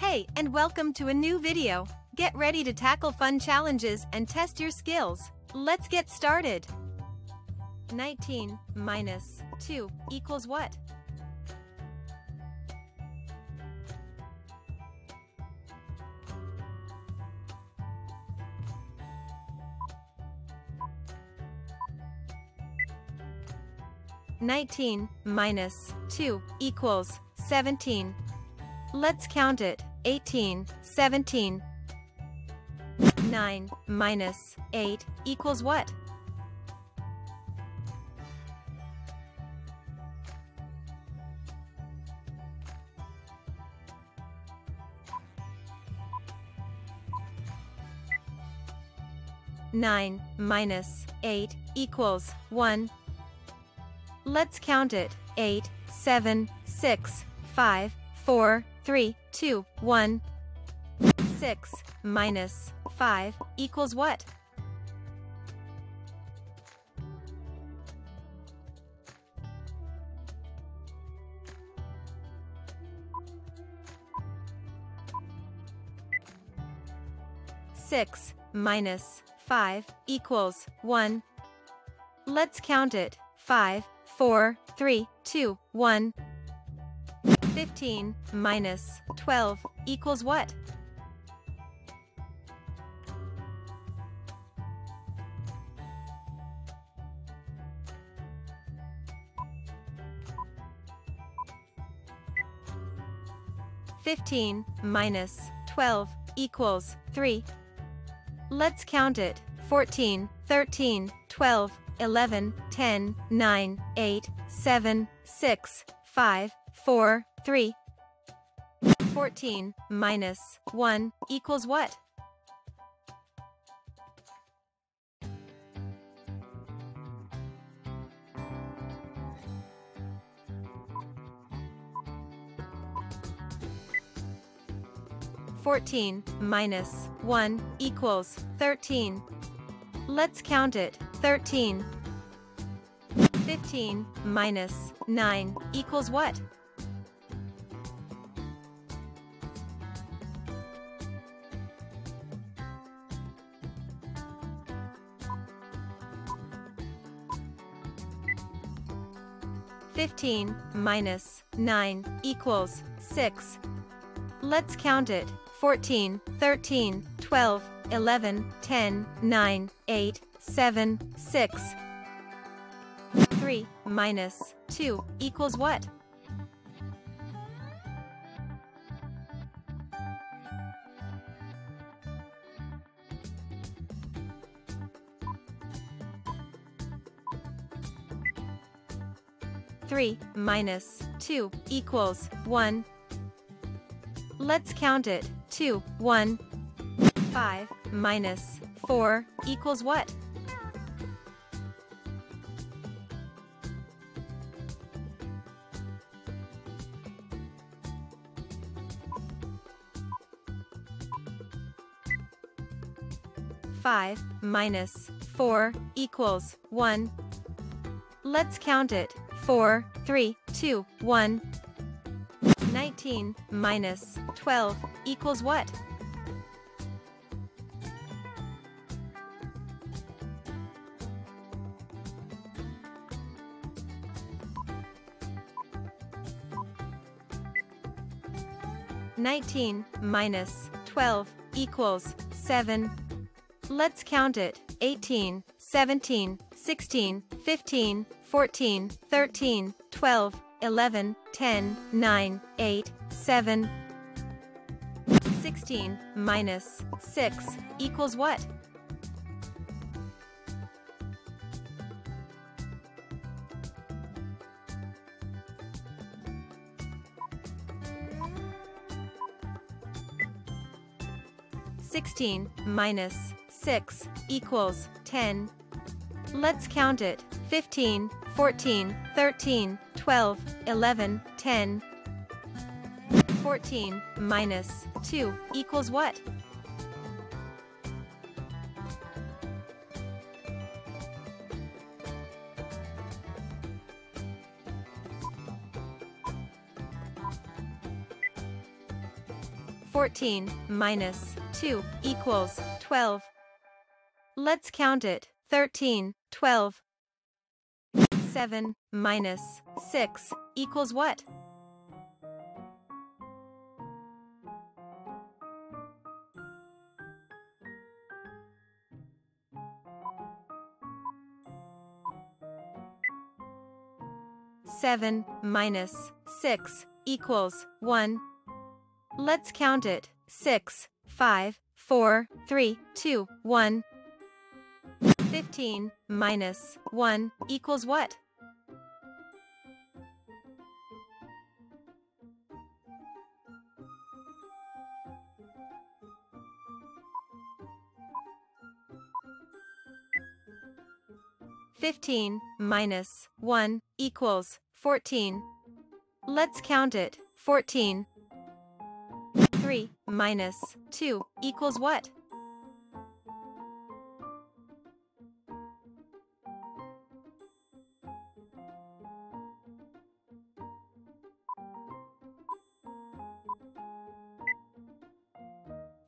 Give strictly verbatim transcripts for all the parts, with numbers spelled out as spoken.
Hey, and welcome to a new video. Get ready to tackle fun challenges and test your skills. Let's get started. nineteen minus two equals what? nineteen minus two equals seventeen. Let's count it. eighteen, seventeen. nine minus eight equals what? nine minus eight equals one. Let's count it. eight, seven, six, five, four, three, two, one. six minus five equals what? six minus five equals one. Let's count it. five, four, three, two, one. fifteen minus twelve equals what? fifteen minus twelve equals three. Let's count it. fourteen, thirteen, twelve, eleven, ten, nine, eight, seven, six, five, four, three. fourteen minus one equals what? fourteen minus one equals thirteen. Let's count it. thirteen. fifteen minus nine equals what? fifteen minus nine equals six. Let's count it. fourteen, thirteen, twelve, eleven, ten, nine, eight, seven, six. three minus two equals what? three minus two equals one. Let's count it. two, one. five minus four equals what? five minus four equals one. Let's count it. four, three, two, one. nineteen minus twelve equals what? nineteen minus twelve equals seven. Let's count it. eighteen, seventeen, sixteen, fifteen, fourteen, thirteen, twelve, eleven, ten, nine, eight, seven. sixteen minus six equals what? sixteen minus six equals ten. Let's count it. fifteen, fourteen, thirteen, twelve, eleven, ten. fourteen minus two equals what? fourteen minus two equals twelve. Let's count it. thirteen, twelve. seven minus six equals what? seven minus six equals one. Let's count it. six, five, four, three, two, one. fifteen minus one equals what? fifteen minus one equals fourteen. Let's count it. fourteen. three minus two equals what?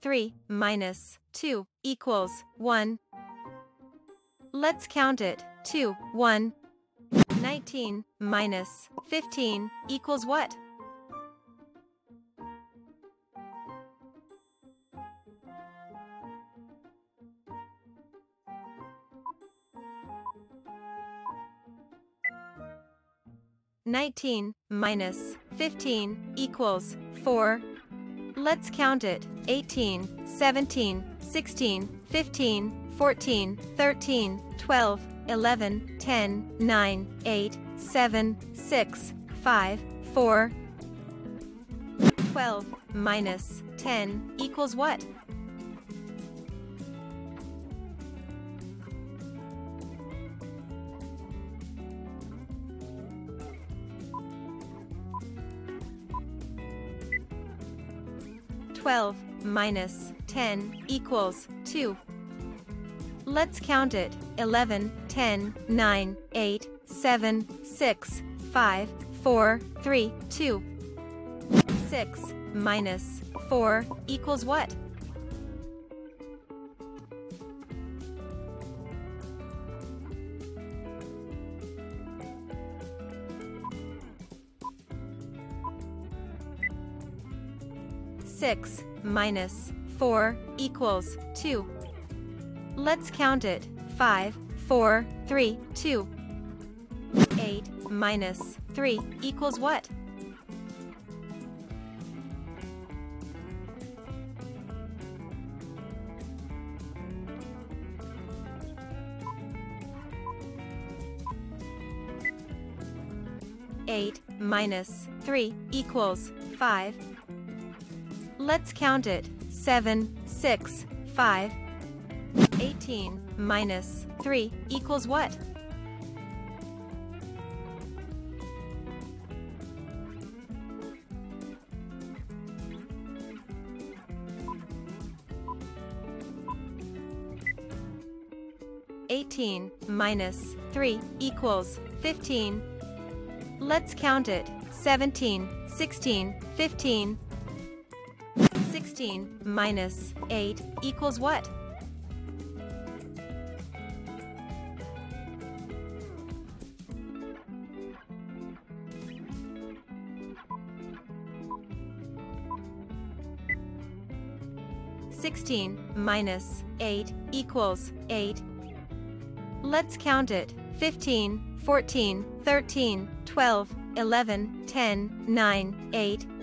three minus two equals one. Let's count it. two, one. nineteen minus fifteen equals what? nineteen minus fifteen equals four. Let's count it. eighteen, seventeen, sixteen, fifteen, fourteen, thirteen, twelve, eleven, ten, nine, eight, seven, six, five, four. twelve minus ten equals what? twelve minus ten equals two. Let's count it. eleven, ten, nine, eight, seven, six, five, four, three, two. six minus four equals what? six minus four equals two. Let's count it. five, four, three, two. eight minus three equals what? eight minus three equals five. Let's count it. seven, six, five. eighteen minus three equals what? eighteen minus three equals fifteen. Let's count it. seventeen, sixteen, fifteen. sixteen minus eight equals what? sixteen minus eight equals eight. Let's count it. fifteen, fourteen, thirteen, twelve, eleven, ten, nine, eight.